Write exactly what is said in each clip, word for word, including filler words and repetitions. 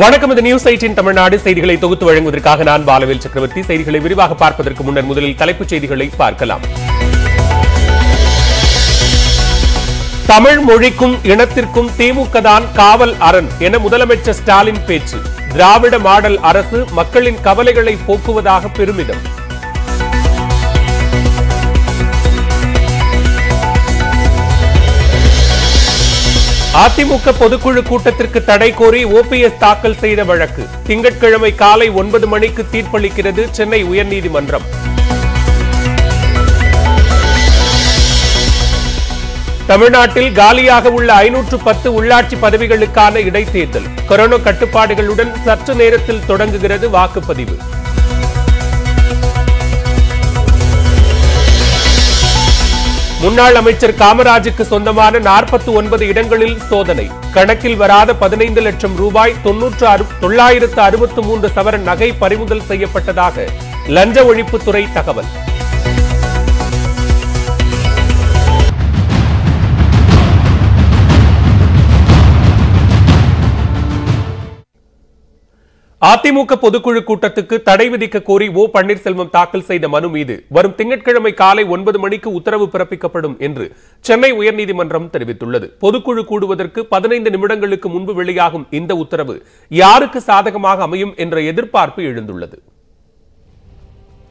வணக்கம். இது news eighteen Tamil Nadu. செய்திகளை தொகுத்து வழங்குவதற்காக நான் பாலவேல் சக்கரவர்த்தி. செய்திகளை விரிவாக பார்ப்பதற்கு முன்னர் முதலில் தலைப்புச் செய்திகளை பார்க்கலாம். தமிழ் மொழிக்கும் இனத்திற்கும் திமுக தான் காவல் அரண் என முதலமைச்சர் ஸ்டாலின் பேச்சு. திராவிட மாடல் அரசு மக்களின் கவலைகளை போக்குவதாக பெருமிதம். அதிமுக பொதுக்குழு கூட்டத்திற்கு தடை கோரி ஓபிஎஸ் தாக்கல் செய்த வழக்கு திங்கட்கிழமை காலை ஒன்பது மணிக்கு தீர்ப்பளிக்கிறது சென்னை உயர்நீதிமன்றம். தமிழ்நாட்டில் காலியாக உள்ள ஐநூற்று பத்து உள்ளாட்சி பதவிகளுக்கான இடைத்தேர்தல் கொரோனா கட்டுப்பாடுகளுடன் சற்று நேரத்தில் தொடங்குகிறது வாக்குப்பதிவு. முன்னாள் அமைச்சர் காமராஜுக்கு சொந்தமான நாற்பத்தி ஒன்பது இடங்களில் சோதனை. கணக்கில் வராத பதினைந்து லட்சம் ரூபாய் தொள்ளாயிரத்து அறுபத்தி மூன்று சவரன் நகை பறிமுதல் செய்யப்பட்டதாக லஞ்ச ஒழிப்புத்துறை தகவல். அதிமுக பொதுக்குழு கூட்டத்துக்கு தடை விதிக்க கோரி ஓ பன்னீர்செல்வம் தாக்கல் செய்த மனு மீது வரும் திங்கட்கிழமை காலை ஒன்பது மணிக்கு உத்தரவு பிறப்பிக்கப்படும் என்று சென்னை உயர்நீதிமன்றம் தெரிவித்துள்ளது. பொதுக்குழு கூடுவதற்கு பதினைந்து நிமிடங்களுக்கு முன்பு வெளியாகும் இந்த உத்தரவு யாருக்கு சாதகமாக அமையும் என்ற எதிர்பார்ப்பு எழுந்துள்ளது.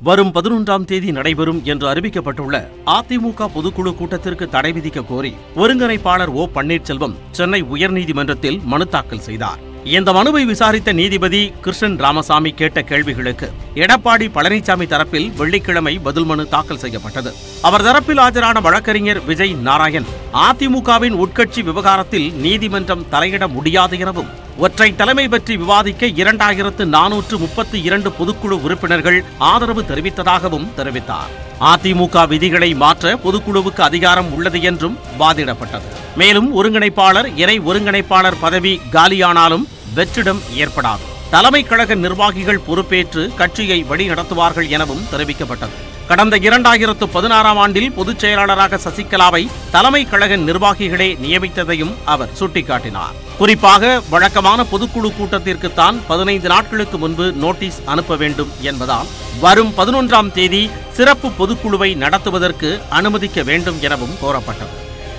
வரும் பதினொன்றாம் தேதி நடைபெறும் என்று அறிவிக்கப்பட்டுள்ள அதிமுக பொதுக்குழு கூட்டத்திற்கு தடை விதிக்க கோரி ஒருங்கிணைப்பாளர் ஓ பன்னீர்செல்வம் சென்னை உயர்நீதிமன்றத்தில் மனு தாக்கல் செய்தார். இந்த மனுவை விசாரித்த நீதிபதி கிருஷ்ணன் ராமசாமி கேட்ட கேள்விகளுக்கு எடப்பாடி பழனிசாமி தரப்பில் வெள்ளிக்கிழமை பதில் மனு தாக்கல் செய்யப்பட்டது. அவர் தரப்பில் ஆஜரான வழக்கறிஞர் விஜய் நாராயண் அதிமுகவின் உட்கட்சி விவகாரத்தில் நீதிமன்றம் தலையிட முடியாது எனவும் ஒற்றை தலைமை பற்றி விவாதிக்க இரண்டாயிரத்து நானூற்று முப்பத்தி இரண்டு பொதுக்குழு உறுப்பினர்கள் ஆதரவு தெரிவித்ததாகவும் தெரிவித்தார். அதிமுக விதிகளை மாற்ற பொதுக்குழுவுக்கு அதிகாரம் உள்ளது என்றும் வாதிடப்பட்டது. மேலும் ஒருங்கிணைப்பாளர் இணை ஒருங்கிணைப்பாளர் பதவி காலியானாலும் வெற்றிடம் ஏற்படாது. தலைமை கழக நிர்வாகிகள் பொறுப்பேற்று கட்சியை வழிநடத்துவார்கள் எனவும் தெரிவிக்கப்பட்டது. கடந்த இரண்டாயிரத்து பதினாறாம் ஆண்டில் பொதுச் செயலாளராக சசிகலாவை தலைமை கழக நிர்வாகிகளே நியமித்ததையும் அவர் சுட்டிக்காட்டினார். குறிப்பாக வழக்கமான பொதுக்குழு கூட்டத்திற்கு தான் பதினைந்து நாட்களுக்கு முன்பு நோட்டீஸ் அனுப்ப வேண்டும் என்பதால் வரும் பதினொன்றாம் தேதி சிறப்பு பொதுக்குழுவை நடத்துவதற்கு அனுமதிக்க வேண்டும் எனவும் கோரப்பட்டது.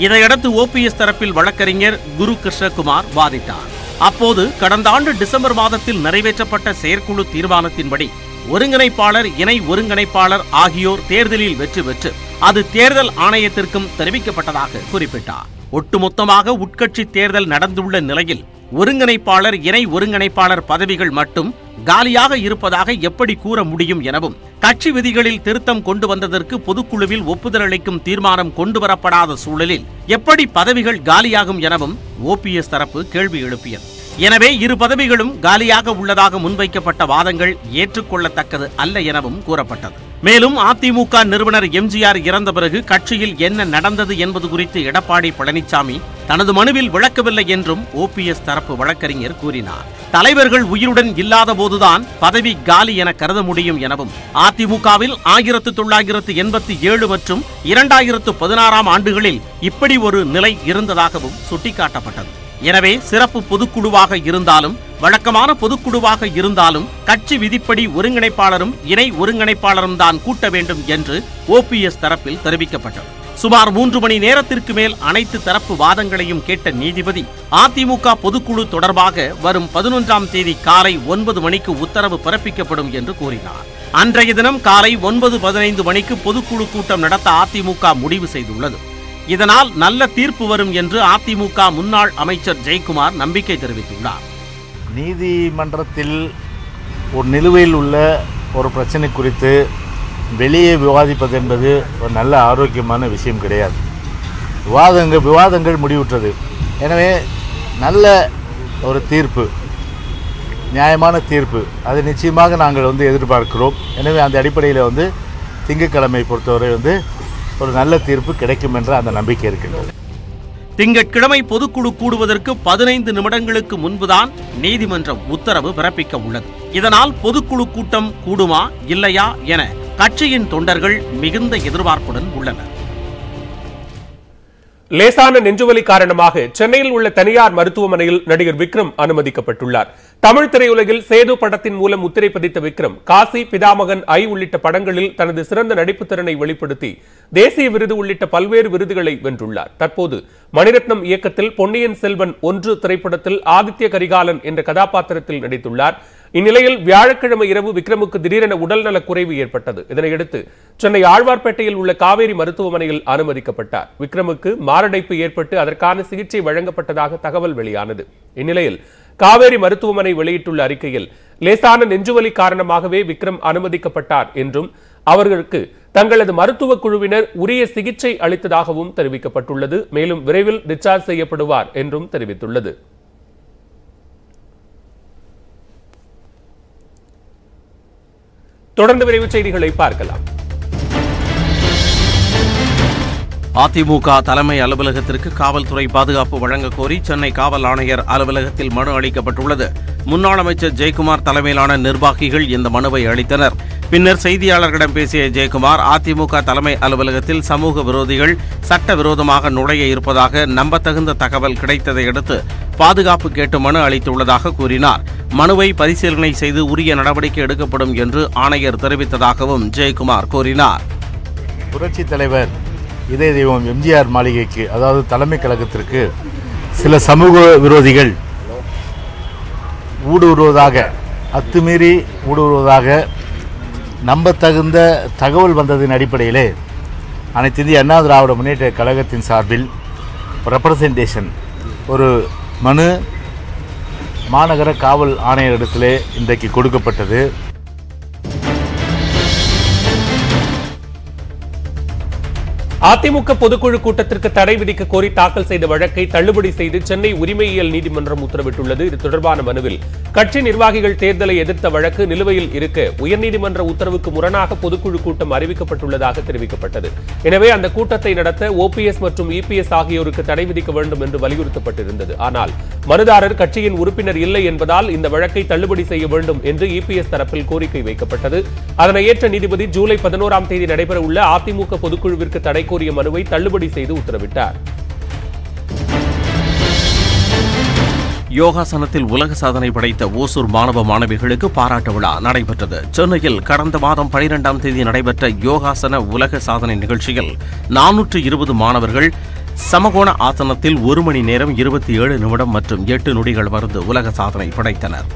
இதையடுத்து ஓபிஎஸ் தரப்பில் வழக்கறிஞர் குரு கிருஷ்ணகுமார் வாதிட்டார். அப்போது கடந்த ஆண்டு டிசம்பர் மாதத்தில் நிறைவேற்றப்பட்ட செயற்குழு தீர்மானத்தின்படி ஒருங்கிணைப்பாளர் இணை ஒருங்கிணைப்பாளர் ஆகியோர் தேர்தலில் வெற்றி பெற்று அது தேர்தல் ஆணையத்திற்கும் தெரிவிக்கப்பட்டதாக குறிப்பிட்டார். ஒட்டுமொத்தமாக உட்கட்சி தேர்தல் நடந்துள்ள நிலையில் ஒருங்கிணைப்பாளர் இணை ஒருங்கிணைப்பாளர் பதவிகள் மட்டும் காலியாக இருப்பதாக எப்படி கூற முடியும் எனவும் கட்சி விதிகளில் திருத்தம் கொண்டு வந்ததற்கு பொதுக்குழுவில் ஒப்புதல் அளிக்கும் தீர்மானம் கொண்டுவரப்படாத சூழலில் எப்படி பதவிகள் காலியாகும் எனவும் ஓபிஎஸ் தரப்பு கேள்வி எழுப்பியது. எனவே இரு பதவிகளும் காலியாக உள்ளதாக முன்வைக்கப்பட்ட வாதங்கள் ஏற்றுக்கொள்ளத்தக்கது அல்ல எனவும் கூறப்பட்டது. மேலும் அதிமுக நிறுவனர் எம்ஜிஆர் இறந்த பிறகு கட்சியில் என்ன நடந்தது என்பது குறித்து எடப்பாடி பழனிசாமி தனது மனுவில் விளக்கவில்லை என்றும் ஓபிஎஸ் தரப்பு வழக்கறிஞர் கூறினார். தலைவர்கள் உயிருடன் இல்லாத போதுதான் பதவி காலி என கருத முடியும் எனவும் அதிமுகவில் ஆயிரத்து தொள்ளாயிரத்து எண்பத்தி ஏழு மற்றும் இரண்டாயிரத்து பதினாறாம் ஆண்டுகளில் இப்படி ஒரு நிலை இருந்ததாகவும் சுட்டிக்காட்டப்பட்டது. எனவே சிறப்பு பொதுக்குழுவாக இருந்தாலும் வழக்கமான பொதுக்குழுவாக இருந்தாலும் கட்சி விதிப்படி ஒருங்கிணைப்பாளரும் இணை ஒருங்கிணைப்பாளரும் தான் கூட்ட வேண்டும் என்று ஓபிஎஸ் தரப்பில் தெரிவிக்கப்பட்டது. சுமார் மூன்று மணி நேரத்திற்கு மேல் அனைத்து தரப்பு வாதங்களையும் கேட்ட நீதிபதி அதிமுக பொதுக்குழு தொடர்பாக வரும் பதினொன்றாம் தேதி காலை ஒன்பது மணிக்கு உத்தரவு பிறப்பிக்கப்படும் என்று கூறினார். அன்றைய தினம் காலை ஒன்பது பதினைந்து மணிக்கு பொதுக்குழு கூட்டம் நடத்த அதிமுக முடிவு செய்துள்ளது. இதனால் நல்ல தீர்ப்பு வரும் என்று அதிமுக முன்னாள் அமைச்சர் ஜெயக்குமார் நம்பிக்கை தெரிவித்துள்ளார். நீதிமன்றத்தில் ஒரு நிலுவையில் உள்ள ஒரு பிரச்சனை குறித்து வெளியே விவாதிப்பது என்பது ஒரு நல்ல ஆரோக்கியமான விஷயம் கிடையாது. விவாதங்கள் விவாதங்கள் முடிவுற்றது. எனவே நல்ல ஒரு தீர்ப்பு, நியாயமான தீர்ப்பு அது நிச்சயமாக நாங்கள் வந்து எதிர்பார்க்கிறோம். எனவே அந்த அடிப்படையில் வந்து திங்கட்கிழமை பொறுத்தவரை வந்து ஒரு நல்ல தீர்ப்பு கிடைக்கும் என்ற அந்த நம்பிக்கை இருக்கின்றது. திங்கட்கிழமை பொதுக்குழு கூடுவதற்கு பதினைந்து நிமிடங்களுக்கு முன்புதான் நீதிமன்றம் உத்தரவு பிறப்பிக்க உள்ளது. இதனால் பொதுக்குழு கூட்டம் கூடுமா இல்லையா என கட்சியின் தொண்டர்கள் மிகுந்த எதிர்பார்ப்புடன் உள்ளனர். லேசான நெஞ்சுவலி காரணமாக சென்னையில் உள்ள தனியார் மருத்துவமனையில் நடிகர் விக்ரம் அனுமதிக்கப்பட்டுள்ளார். தமிழ் திரையுலகில் சேது படத்தின் மூலம் முத்திரை பதித்த விக்ரம் காசி, பிதாமகன், ஐ உள்ளிட்ட படங்களில் தனது சிறந்த நடிப்புத் திறனை வெளிப்படுத்தி தேசிய விருது உள்ளிட்ட பல்வேறு விருதுகளை வென்றுள்ளார். தற்போது மணிரத்னம் இயக்கத்தில் பொன்னியின் செல்வன் ஒன்று திரைப்படத்தில் ஆதித்ய கரிகாலன் என்ற கதாபாத்திரத்தில் நடித்துள்ளார். இந்நிலையில் வியாழக்கிழமை இரவு விக்ரமுக்கு திடீரென உடல்நலக் குறைவு ஏற்பட்டது. இதனையடுத்து சென்னை ஆழ்வார்பேட்டையில் உள்ள காவேரி மருத்துவமனையில் அனுமதிக்கப்பட்டார். விக்ரமுக்கு மாரடைப்பு ஏற்பட்டு அதற்கான சிகிச்சை வழங்கப்பட்டதாக தகவல் வெளியானது. இந்நிலையில் காவேரி மருத்துவமனை வெளியிட்டுள்ள அறிக்கையில் லேசான நெஞ்சுவலி காரணமாகவே விக்ரம் அனுமதிக்கப்பட்டார் என்றும் அவர்களுக்கு தங்களது மருத்துவ குழுவினர் உரிய சிகிச்சை அளித்ததாகவும் தெரிவிக்கப்பட்டுள்ளது. மேலும் விரைவில் டிஸ்சார்ஜ் செய்யப்படுவார் என்றும் தெரிவித்துள்ளது. தொடர்ந்து விரைவுச் செய்திகளை பார்க்கலாம். அதிமுக தலைமை அலுவலகத்திற்கு காவல்துறை பாதுகாப்பு வழங்கக் கோரி சென்னை காவல் ஆணையர் அலுவலகத்தில் மனு அளிக்கப்பட்டுள்ளது. முன்னாள் அமைச்சர் ஜெயக்குமார் தலைமையிலான நிர்வாகிகள் இந்த மனுவை அளித்தனர். பின்னர் செய்தியாளர்களிடம் பேசிய ஜெயக்குமார், அதிமுக தலைமை அலுவலகத்தில் சமூக விரோதிகள் சட்டவிரோதமாக நுழைய இருப்பதாக நம்பத்தகுந்த தகவல் கிடைத்ததை அடுத்து பாதுகாப்பு கேட்டு மனு அளித்துள்ளதாக கூறினார். மனுவை பரிசீலனை செய்து உரிய நடவடிக்கை எடுக்கப்படும் என்று ஆணையர் தெரிவித்ததாகவும் ஜெயக்குமார் கூறினார். புரட்சித் தலைவர் இதய தெய்வம் எம்ஜிஆர் மாளிகைக்கு, அதாவது தலைமை கழகத்திற்கு சில சமூக விரோதிகள் ஊடுருவதாக, அத்துமீறி ஊடுருவதாக நம்பத்தகுந்த தகவல் வந்ததின் அடிப்படையிலே அனைத்து இந்திய அண்ணா திராவிட முன்னேற்ற கழகத்தின் சார்பில் ரெப்ரசன்டேஷன் ஒரு மனு மாநகர காவல் ஆணையரிடத்திலே இன்றைக்கு கொடுக்கப்பட்டது. அதிமுக பொதுக்குழு கூட்டத்திற்கு தடை விதிக்க கோரி தாக்கல் செய்த வழக்கை தள்ளுபடி செய்து சென்னை உரிமையியல் நீதிமன்றம் உத்தரவிட்டுள்ளது. இது தொடர்பான மனுவில் கட்சி நிர்வாகிகள் தேர்தலை எதிர்த்த வழக்கு நிலுவையில் இருக்க உயர்நீதிமன்ற உத்தரவுக்கு முரணாக பொதுக்குழு கூட்டம் அறிவிக்கப்பட்டுள்ளதாக தெரிவிக்கப்பட்டது. எனவே அந்த கூட்டத்தை நடத்த ஓபிஎஸ் மற்றும் இபிஎஸ் ஆகியோருக்கு தடை விதிக்க வேண்டும் என்று வலியுறுத்தப்பட்டிருந்தது. ஆனால் மனுதாரர் கட்சியின் உறுப்பினர் இல்லை என்பதால் இந்த வழக்கை தள்ளுபடி செய்ய வேண்டும் என்று இபிஎஸ் தரப்பில் கோரிக்கை வைக்கப்பட்டது. அதனை ஏற்ற நீதிபதி ஜூலை பதினோராம் தேதி நடைபெறவுள்ள அதிமுக பொதுக்குழுவிற்கு தடை கோரிய மனுவை தள்ளுபடி செய்து உத்தரவிட்டார். யோகாசனத்தில் உலக சாதனை படைத்த ஓசூர் மாணவ மாணவிகளுக்கு பாராட்டு விழா நடைபெற்றது. சென்னையில் கடந்த மாதம் பனிரெண்டாம் தேதி நடைபெற்ற யோகாசன உலக சாதனை நிகழ்ச்சியில் நானூற்று இருபது மாணவர்கள் சமகோண ஆசனத்தில் ஒரு மணி நேரம் இருபத்தி ஏழு நிமிடம் மற்றும் எட்டு நொடிகள் வருந்து உலக சாதனை படைத்தனர்.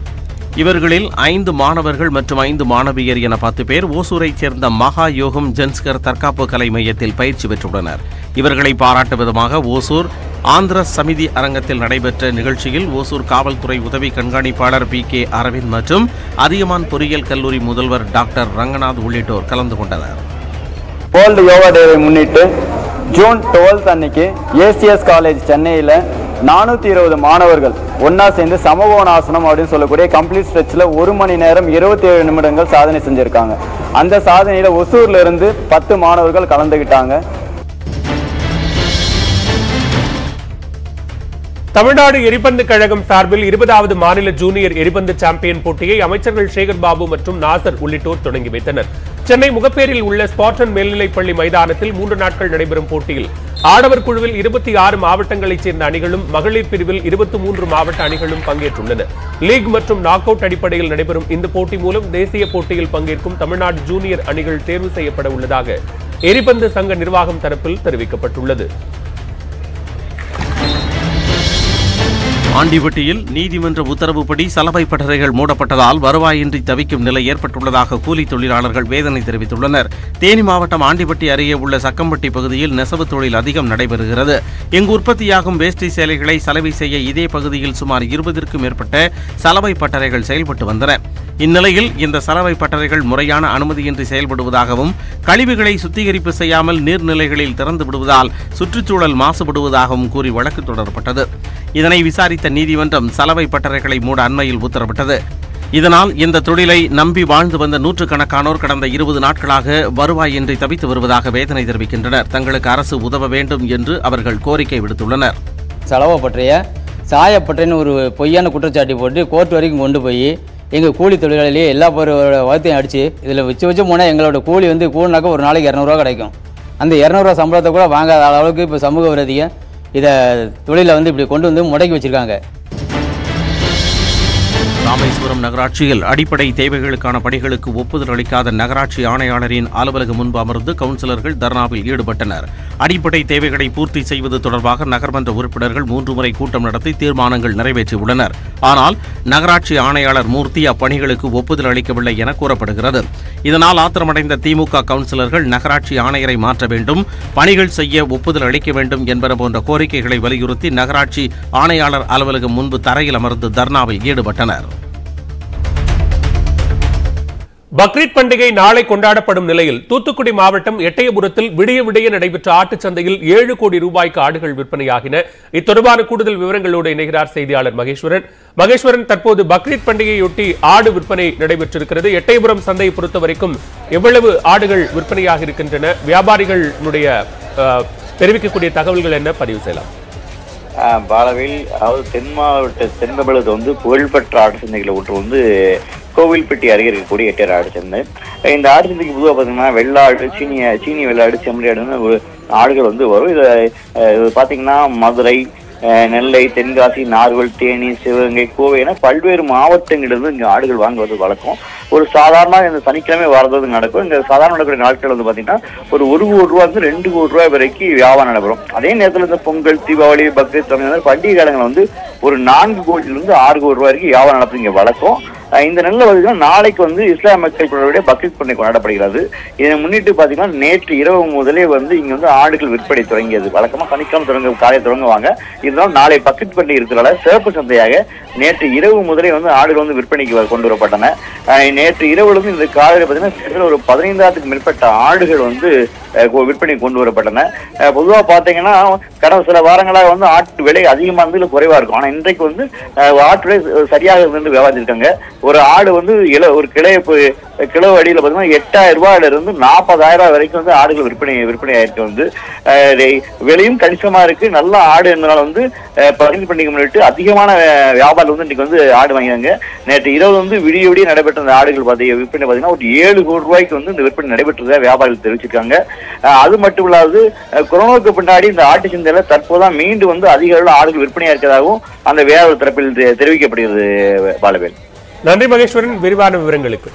இவர்களில் ஐந்து மாணவர்கள் மற்றும் ஐந்து மாணவியர் என பத்து பேர் ஓசூரைச் சேர்ந்த மகா யோகம் ஜென்ஸ்கர் தற்காப்பு கலை மையத்தில் பயிற்சி பெற்றுள்ளனர். இவர்களை பாராட்டும் விதமாக ஓசூர் ஆந்திர சமிதி அரங்கத்தில் நடைபெற்ற நிகழ்ச்சியில் ஓசூர் காவல்துறை உதவி கண்காணிப்பாளர் பி கே அரவிந்த் மற்றும் அதியமான் பொறியியல் கல்லூரி முதல்வர் டாக்டர் ரங்கநாத் உள்ளிட்டோர் கலந்து கொண்டனர். வேர்ல்டு யோகா டேவை முன்னிட்டு ஜூன் பன்னிரண்டாம் அன்னைக்கு ஏசிஎஸ் காலேஜ் சென்னையில் நானூற்றி இருபது மாணவர்கள் ஒன்னா சேர்ந்து சமகோணாசனம் அப்படின்னு சொல்லக்கூடிய கம்ப்ளீட் ஸ்ட்ரெச்சில் ஒரு மணி நேரம் இருபத்தி ஏழு நிமிடங்கள் சாதனை செஞ்சுருக்காங்க. அந்த சாதனையில் ஒசூரில் இருந்து பத்து மாணவர்கள் கலந்துக்கிட்டாங்க. தமிழ்நாடு எரிபந்து கழகம் சார்பில் இருபதாவது மாநில ஜூனியர் எரிபந்து சாம்பியன் போட்டியை அமைச்சர்கள் சேகர்பாபு மற்றும் நாசர் உள்ளிட்டோர் தொடங்கி வைத்தனர். சென்னை முகப்பேரில் உள்ள ஸ்பாட்டன் மேல்நிலைப்பள்ளி மைதானத்தில் மூன்று நாட்கள் நடைபெறும் போட்டியில் ஆடவர் குழுவில் இருபத்தி ஆறு மாவட்டங்களைச் சேர்ந்த அணிகளும் மகளிர் பிரிவில் இருபத்தி மூன்று மாவட்ட அணிகளும் பங்கேற்றுள்ளன. லீக் மற்றும் நாக் அவுட் அடிப்படையில் நடைபெறும் இந்த போட்டி மூலம் தேசிய போட்டியில் பங்கேற்கும் தமிழ்நாடு ஜூனியர் அணிகள் தேர்வு செய்யப்பட உள்ளதாக எரிபந்து சங்க நிர்வாகம் தரப்பில் தெரிவிக்கப்பட்டுள்ளது. ஆண்டிபட்டியில் நீதிமன்ற உத்தரவுப்படி சலவை பட்டறைகள் மூடப்பட்டதால் வருவாயின்றி தவிக்கும் நிலை ஏற்பட்டுள்ளதாக கூலி தொழிலாளர்கள் வேதனை தெரிவித்துள்ளனர். தேனி மாவட்டம் ஆண்டிபட்டி அருகே உள்ள சக்கம்பட்டி பகுதியில் நெசவு தொழில் அதிகம் நடைபெறுகிறது. இங்கு உற்பத்தியாகும் வேஷ்டி சேலைகளை சலவை செய்ய இதே பகுதியில் சுமார் இருபதிற்கும் மேற்பட்ட சலவை பட்டறைகள் செயல்பட்டு வந்தன. இந்நிலையில் இந்த சலவை பட்டறைகள் முறையான அனுமதியின்றி செயல்படுவதாகவும் கழிவுகளை சுத்திகரிப்பு செய்யாமல் நீர்நிலைகளில் திறந்து விடுவதால் சுற்றுச்சூழல் மாசுபடுவதாகவும் கூறி வழக்கு தொடரப்பட்டது. இதனை விசாரித்த நீதிமன்றம் சலவை பட்டறைகளை மூட அண்மையில் உத்தரவிட்டது. இதனால் இந்த தொழிலை நம்பி வாழ்ந்து வந்த நூற்றுக்கணக்கானோர் கடந்த இருபது நாட்களாக வருவாயின்றி தவித்து வருவதாக வேதனை தெரிவிக்கின்றனர். தங்களுக்கு அரசு உதவ வேண்டும் என்று அவர்கள் கோரிக்கை விடுத்துள்ளனர். சலவை பட்டறைய சாயப்பட்டறைன்னு ஒரு பொய்யான குற்றச்சாட்டு போட்டு கோர்ட் வரைக்கும் கொண்டு போய் எங்கள் கூலி தொழிலாளியே எல்லா பேரோட வார்த்தையும் அடித்து இதில் வச்சு வச்சு போனால் எங்களோட கூலி வந்து கூலினாக்க ஒரு நாளைக்கு இரநூறுவா கிடைக்கும். அந்த இரநூறுவா சம்பளத்தை கூட வாங்காத அளவுக்கு இப்போ சமூக விரோதிகள் இத தொழில வந்து இப்படி கொண்டு வந்து முடக்கி வச்சிருக்காங்க. ராமேஸ்வரம் நகராட்சியில் அடிப்படை தேவைகளுக்கான பணிகளுக்கு ஒப்புதல் அளிக்காத நகராட்சி ஆணையாளரின் அலுவலகம் முன்பு அமர்ந்து கவுன்சிலர்கள் தர்ணாவில் ஈடுபட்டனர். அடிப்படை தேவைகளை பூர்த்தி செய்வது தொடர்பாக நகர்மன்ற உறுப்பினர்கள் மூன்று முறை கூட்டம் நடத்தி தீர்மானங்கள் நிறைவேற்றியுள்ளனர். ஆனால் நகராட்சி ஆணையாளர் மூர்த்தி அப்பணிகளுக்கு ஒப்புதல் அளிக்கவில்லை என கூறப்படுகிறது. இதனால் ஆத்திரமடைந்த திமுக கவுன்சிலர்கள் நகராட்சி ஆணையரை மாற்ற வேண்டும், பணிகள் செய்ய ஒப்புதல் அளிக்க வேண்டும் என்பன போன்ற கோரிக்கைகளை வலியுறுத்தி நகராட்சி ஆணையாளர் அலுவலகம் முன்பு தரையில் அமர்ந்து தர்ணாவில் ஈடுபட்டனர். பக்ரீத் பண்டிகை நாளை கொண்டாடப்படும் நிலையில் தூத்துக்குடி மாவட்டம் எட்டயபுரத்தில் விடிய விடிய நடைபெற்ற ஆட்டுச் சந்தையில் ஏழு கோடி ரூபாய்க்கு ஆடுகள் விற்பனையாகின. இத்தொடர்பான கூடுதல் விவரங்களோடு இணைகிறார் செய்தியாளர் மகேஸ்வரன். மகேஸ்வரன், தற்போது பக்ரீத் பண்டிகையொட்டி ஆடு விற்பனை நடைபெற்றிருக்கிறது. எட்டயபுரம் சந்தையை பொறுத்த வரைக்கும் எவ்வளவு ஆடுகள் விற்பனையாக இருக்கின்றன, வியாபாரிகளுடைய தெரிவிக்கக்கூடிய தகவல்கள் என்ன, பதிவு செய்யலாம். பாலவில் அதாவது தென் மாவட்ட தென் தமிழகத்தை வந்து புகழ்பெற்ற ஆடு சந்தைகளை ஒன்று வந்து கோவில்பட்டி அருகே இருக்கக்கூடிய எட்டையர் ஆடு சந்தை. இந்த ஆடு சந்தைக்கு பொதுவாக பார்த்தீங்கன்னா வெள்ளாடு, சீனிய சீனி வெள்ளாடு, செம்மறி ஆடுன்னு ஆடுகள் வந்து வரும். இதை இது பார்த்தீங்கன்னா மதுரை, நெல்லை, தென்காசி, நார்வல், தேனி, சிவகங்கை, கோவை என பல்வேறு மாவட்டங்களிலிருந்து இங்கே ஆடுகள் வாங்குவது வழக்கம். ஒரு சாதாரண இந்த சனிக்கிழமை வரது நடக்கும். இந்த சாதாரண நடக்கிற நாட்கள் வந்து பார்த்தீங்கன்னா ஒரு ஒரு கோடி ரூபா வந்து ரெண்டு கோடி ரூபாய் வரைக்கும் வியாபாரம் நடைபெறும். அதே நேரத்தில் இந்த பொங்கல், தீபாவளி, பக்ரீத் தமிழ் பண்டிகை காலங்கள் வந்து ஒரு நான்கு கோடியிலிருந்து ஆறு கோடி ரூபாய் வரைக்கும் வியாபாரம் நடப்புங்க வழக்கம். இந்த நிலையில் பார்த்தீங்கன்னா நாளைக்கு வந்து இஸ்லாம் மக்கள் குழுவுடைய பக்ரீத் பண்டிகை கொண்டாடப்படுகிறது. இதனை முன்னிட்டு பார்த்தீங்கன்னா நேற்று இரவு முதலே வந்து இங்கே வந்து ஆடுகள் விற்பனை தொடங்கியது. வழக்கமாக சனிக்கிழமை தொடங்க காலையை தொடங்குவாங்க. இதனால் நாளை பக்ரீத் பண்டிகை இருக்கிறதால சிறப்பு சந்தையாக நேற்று இரவு முதலே வந்து ஆடுகள் வந்து விற்பனைக்கு கொண்டு வரப்பட்டன. நேற்று இரவுலேருந்து இந்த காலையில் பார்த்தீங்கன்னா ஒரு பதினைந்தாயிரத்துக்கு மேற்பட்ட ஆடுகள் வந்து விற்பனை கொண்டு வரப்பட்டன. பொதுவாக பார்த்தீங்கன்னா கடந்த சில வாரங்களாக வந்து ஆட்டு விலை அதிகமாக இருந்தது, குறைவாக இருக்கும். ஆனால் இன்றைக்கு வந்து ஆட்டு விலை சரியாக இருந்து வியாபாரிச்சிருக்காங்க. ஒரு ஆடு வந்து இல ஒரு கிளைய கிலோ அடியில் பார்த்தீங்கன்னா எட்டாயிரம் ரூபாயில இருந்து நாற்பதாயிரம் ரூபாய் வரைக்கும் வந்து ஆடுகள் விற்பனை விற்பனை ஆயிருக்கு. வந்து விலையும் கணிசமா இருக்கு. நல்ல ஆடு என்பதனால வந்து பகிர்ந்து பண்ணிக்க முன்னிட்டு அதிகமான வியாபாரம் வந்து இன்னைக்கு வந்து ஆடு வாங்கினாங்க. நேற்று இரவு வந்து விடிய விடிய நடைபெற்ற அந்த ஆடுகள் பார்த்து விற்பனை பார்த்தீங்கன்னா ஒரு ஏழு கோடி ரூபாய்க்கு வந்து இந்த விற்பனை நடைபெற்றதாக வியாபாரிகள் தெரிவிச்சிருக்காங்க. அது மட்டும் இல்லாது கொரோனாவுக்கு பின்னாடி இந்த ஆட்டு சந்தையில தற்போதான் மீண்டும் வந்து அதிக அளவில் ஆடுகள் விற்பனையா இருக்கிறதாகவும் அந்த வியாபார தரப்பில் தெரிவிக்கப்படுகிறது. பாலவேல், நன்றி மகேஸ்வரன் விரிவான விவரங்களுக்கு.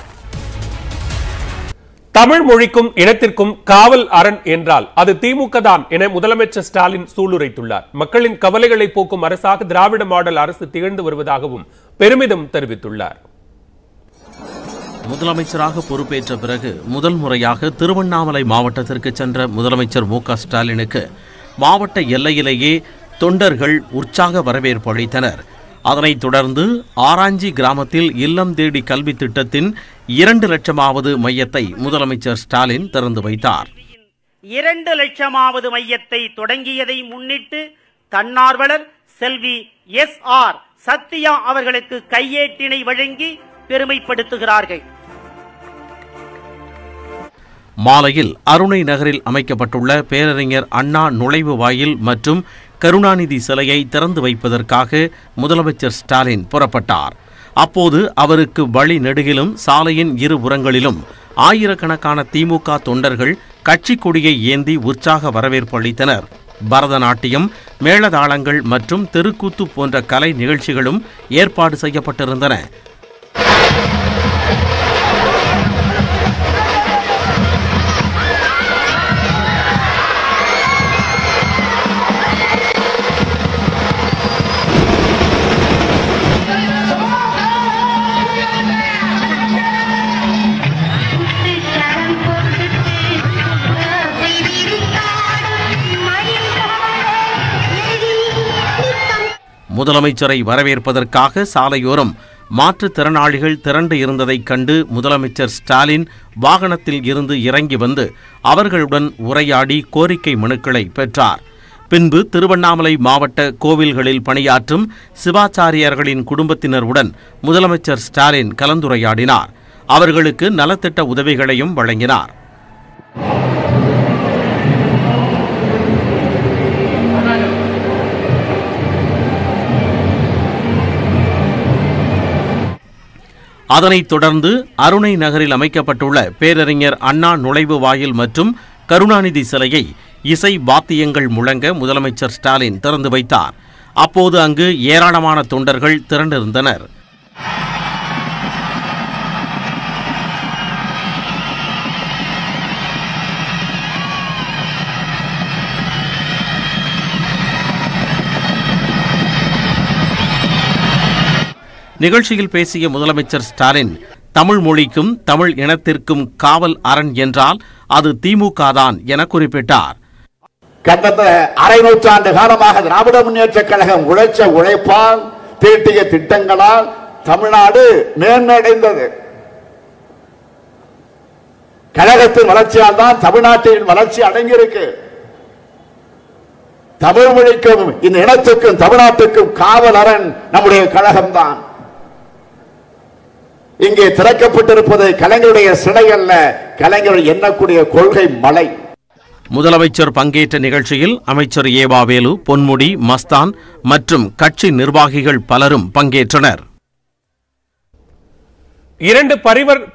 தமிழ் மொழிக்கும் இனத்திற்கும் காவல் அரண் என்றால் அது திமுக தான் என முதலமைச்சர் ஸ்டாலின் சூளுரைத்துள்ளார். மக்களின் கவலைகளை போக்கும் அரசாக திராவிட மாடல் அரசு திகழ்ந்து வருவதாகவும் பெருமிதம் தெரிவித்துள்ளார். முதலமைச்சராக பொறுப்பேற்ற பிறகு முதல் முறையாக திருவண்ணாமலை மாவட்டத்திற்கு சென்ற முதலமைச்சர் மு க ஸ்டாலினுக்கு மாவட்ட எல்லையிலேயே தொண்டர்கள் உற்சாக வரவேற்பு அளித்தனர். அதனைத் தொடர்ந்து ஆராஞ்சி கிராமத்தில் இல்லம் தேடி கல்வி திட்டத்தின் இரண்டு லட்சமாவது மையத்தை முதலமைச்சர் ஸ்டாலின் திறந்து வைத்தார். இரண்டு லட்சமாவது மையத்தை தொடங்கியதை முன்னிட்டு தன்னார்வலர் செல்வி எஸ் ஆர் சத்யா அவர்களுக்கு கையேட்டினை வழங்கி பெருமைப்படுத்துகிறார்கள். மாலையில் அருணை நகரில் அமைக்கப்பட்டுள்ள பேரறிஞர் அண்ணா நுழைவு வாயில் மற்றும் கருணாநிதி சிலையை திறந்து வைப்பதற்காக முதலமைச்சர் ஸ்டாலின் புறப்பட்டார். அப்போது அவருக்கு வழி நெடுகிலும் சாலையின் இருபுறங்களிலும் ஆயிரக்கணக்கான திமுக தொண்டர்கள் கட்சி கொடியை ஏந்தி உற்சாக வரவேற்பு அளித்தனர். பரதநாட்டியம், மேளதாளங்கள் மற்றும் தெருக்கூத்து போன்ற கலை நிகழ்ச்சிகளும் ஏற்பாடு செய்யப்பட்டிருந்தன. முதலமைச்சரை வரவேற்பதற்காக சாலையோரம் மாற்றுத்திறனாளிகள் திரண்டு இருந்ததைக் கண்டு முதலமைச்சர் ஸ்டாலின் வாகனத்தில் இருந்து இறங்கி வந்து அவர்களுடன் உரையாடி கோரிக்கை மனுக்களை பெற்றார். பின்பு திருவண்ணாமலை மாவட்ட கோவில்களில் பணியாற்றும் சிவாச்சாரியர்களின் குடும்பத்தினருடன் முதலமைச்சர் ஸ்டாலின் கலந்துரையாடினார். அவர்களுக்கு நலத்திட்ட உதவிகளையும் வழங்கினார். அதனைத் தொடர்ந்து அருணை நகரில் அமைக்கப்பட்டுள்ள பேரறிஞர் அண்ணா நுழைவு வாயில் மற்றும் கருணாநிதி சிலையை இசை வாத்தியங்கள் முழங்க முதலமைச்சர் ஸ்டாலின் திறந்து வைத்தார். அப்போது அங்கு ஏராளமான தொண்டர்கள் திரண்டிருந்தனர். நிகழ்ச்சியில் பேசிய முதலமைச்சர் ஸ்டாலின், தமிழ் மொழிக்கும் தமிழ் இனத்திற்கும் காவல் அரண் என்றால் அது திமுக தான் என குறிப்பிட்டார். கடந்த அரை நூற்றாண்டு காலமாக திராவிட முன்னேற்ற கழகம் உழைச்ச உழைப்பால், தீட்டிய திட்டங்களால் தமிழ்நாடு மேன்மையடைந்தது. கழகத்தின் வளர்ச்சியால் தான் தமிழ்நாட்டின் வளர்ச்சி அடங்கியிருக்கு. தமிழ் மொழிக்கும் இந்த இனத்துக்கும் தமிழ்நாட்டுக்கும் காவலரண் நம்முடைய கழகம்தான். இங்கே திறக்கப்பட்டிருப்பது கலைஞருடைய சிலை அல்ல, கலைஞர் எண்ணக்கூடிய கொள்கை மலை. முதலமைச்சர் பங்கேற்ற நிகழ்ச்சியில் அமைச்சர் ஏவாவேலு, பொன்முடி, மஸ்தான் மற்றும் கட்சி நிர்வாகிகள் பலரும் பங்கேற்றனர். இரண்டு